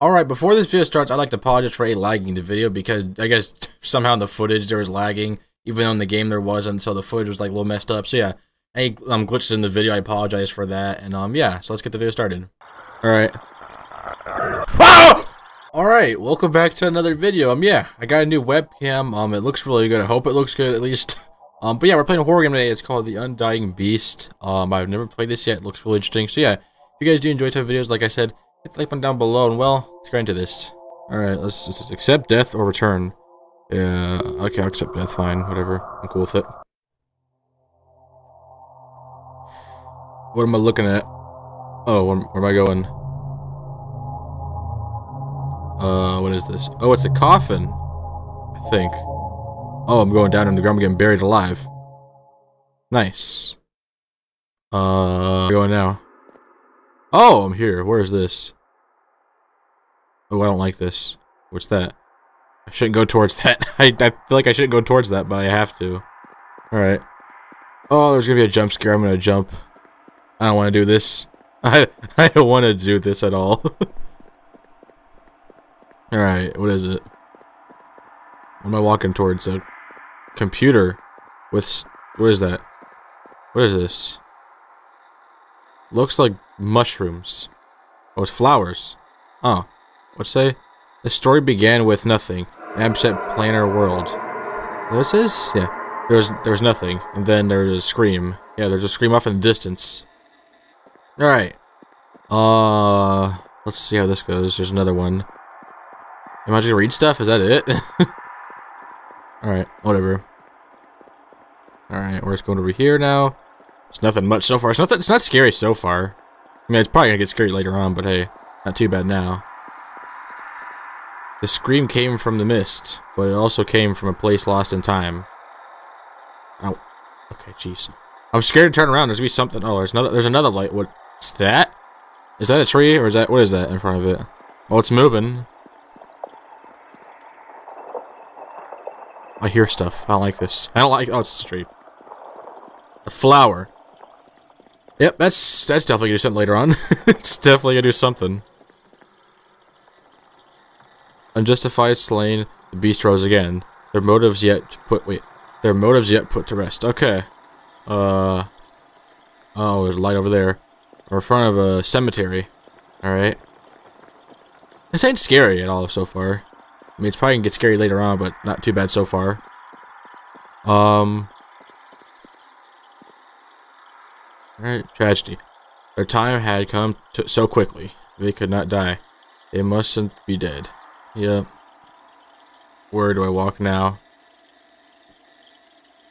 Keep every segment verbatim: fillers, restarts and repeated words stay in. Alright, before this video starts, I'd like to apologize for a lagging the video, because I guess somehow in the footage there was lagging, even though in the game there wasn't, so the footage was like a little messed up. So yeah, I um, glitches in the video, I apologize for that, and um, yeah, so let's get the video started. Alright. Ah! Alright, welcome back to another video. Um, yeah, I got a new webcam, um, it looks really good, I hope it looks good at least. Um, but yeah, we're playing a horror game today, it's called The Undying Beast. Um, I've never played this yet, it looks really interesting, so yeah, if you guys do enjoy type of videos, like I said, hit the like button down below, and well, let's get into this. Alright, let's just accept death or return. Yeah, okay, I'll accept death, fine, whatever. I'm cool with it. What am I looking at? Oh, where, where am I going? Uh, what is this? Oh, it's a coffin, I think. Oh, I'm going down in the ground, I'm getting buried alive. Nice. Uh, where am I going now? Oh, I'm here. Where is this? Oh, I don't like this. What's that? I shouldn't go towards that. I, I feel like I shouldn't go towards that, but I have to. Alright. Oh, there's gonna be a jump scare. I'm gonna jump. I don't want to do this. I, I don't want to do this at all. Alright, what is it? What am I walking towards? A computer? With, what is that? What is this? Looks like mushrooms. Oh, it's flowers. Oh. What's it say? The story began with nothing. An absent planar world. What is? Yeah. There was, there was nothing. And then there was a scream. Yeah, there's a scream off in the distance. Alright. Uh, let's see how this goes. There's another one. Am I just gonna read stuff? Is that it? Alright, whatever. Alright, we're just going over here now. It's nothing much so far. It's nothing, it's not scary so far. I mean, it's probably gonna get scary later on, but hey, not too bad now. The scream came from the mist, but it also came from a place lost in time. Oh, okay, jeez. I'm scared to turn around. There's gonna be something. Oh, there's another. There's another light. What's that? Is that a tree or is that what is that in front of it? Oh, it's moving. I hear stuff. I don't like this. I don't like. Oh, it's a tree. A flower. Yep, that's that's definitely gonna do something later on. It's definitely gonna do something. Unjustified slain, the beast rose again. Their motives yet put wait. Their motives yet put to rest. Okay. Uh oh, there's a light over there. We're in front of a cemetery. Alright. This ain't scary at all so far. I mean, it's probably gonna get scary later on, but not too bad so far. Um Alright, tragedy. Their time had come to so quickly. They could not die. They mustn't be dead. Yep. Where do I walk now?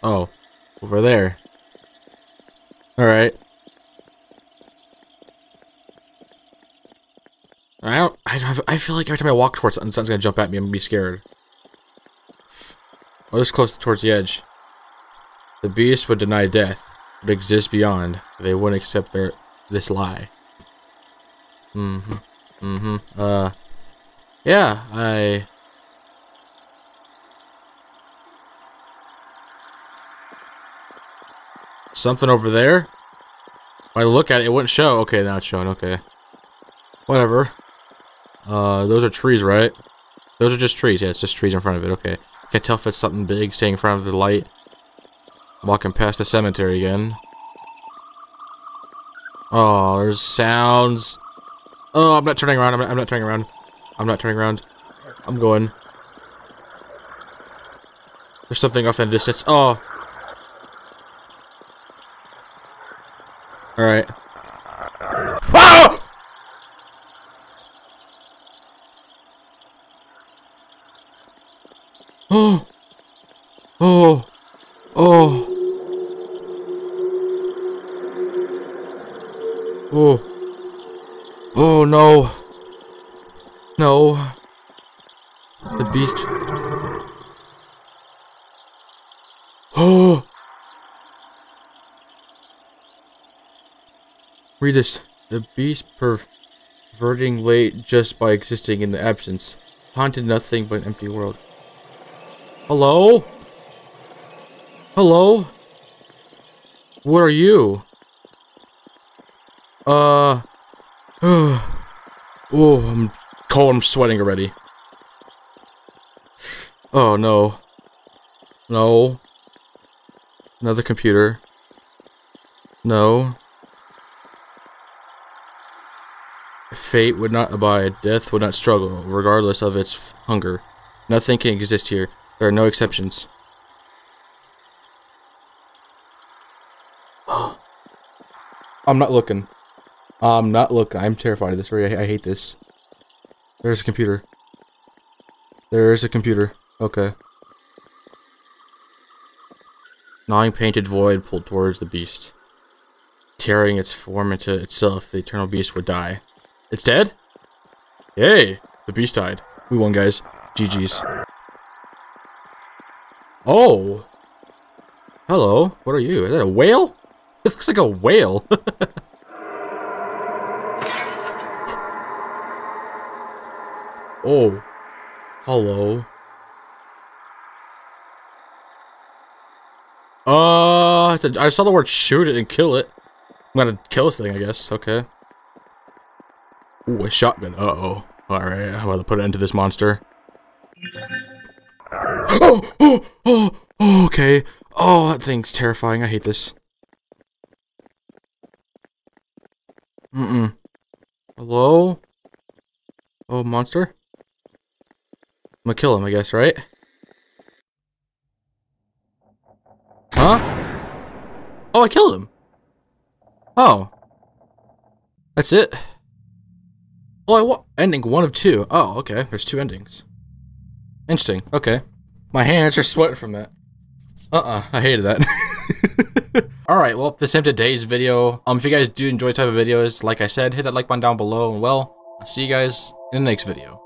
Oh, over there. Alright. I don't, I don't have, I feel like every time I walk towards something, something's gonna jump at me. I'm gonna be scared. Oh, this is close towards the edge. The beast would deny death. Would exist beyond. They wouldn't accept their this lie. Mm-hmm. Mm-hmm. Uh yeah, I something over there? When I look at it, it wouldn't show. Okay, now it's showing, okay. Whatever. Uh those are trees, right? Those are just trees, yeah, it's just trees in front of it, okay. Can't tell if it's something big staying in front of the light. Walking past the cemetery again. Oh, there's sounds. Oh, I'm not turning around. I'm not, I'm not turning around. I'm not turning around. I'm going. There's something off in the distance. Oh. Alright. Ah! Oh. Oh. Oh. Oh. Oh no. No. The beast. Oh. Read this. The beast perverting late just by existing in the absence. Haunted nothing but an empty world. Hello? Hello? What are you? Uh, oh, I'm Cold, I'm sweating already. Oh, no. No. Another computer. No. Fate would not abide. Death would not struggle, regardless of its hunger. Nothing can exist here. There are no exceptions. I'm not looking. I'm not looking. I'm terrified of this. I, I hate this. There's a computer. There's a computer. Okay. Gnawing painted void pulled towards the beast. Tearing its form into itself, the eternal beast would die. It's dead? Yay! The beast died. We won, guys. G G's. Oh! Hello. What are you? Is that a whale? It looks like a whale. Oh. Hello. Uh, I, said, I saw the word shoot it and kill it. I'm gonna kill this thing, I guess. Okay. Ooh, a shotgun. Uh-oh. Alright, I'm gonna put it into this monster. Oh! Oh! Oh! Oh! Okay. Oh, that thing's terrifying. I hate this. Mm-mm. Hello? Oh, monster? I'm gonna kill him, I guess, right? Huh? Oh, I killed him! Oh. That's it? Oh, I wa- ending one of two. Oh, okay. There's two endings. Interesting. Okay. My hands are sweating from that. Uh-uh. I hated that. Alright, well, that's it for today's video. Um, if you guys do enjoy type of videos, like I said, hit that like button down below, and well, I'll see you guys in the next video.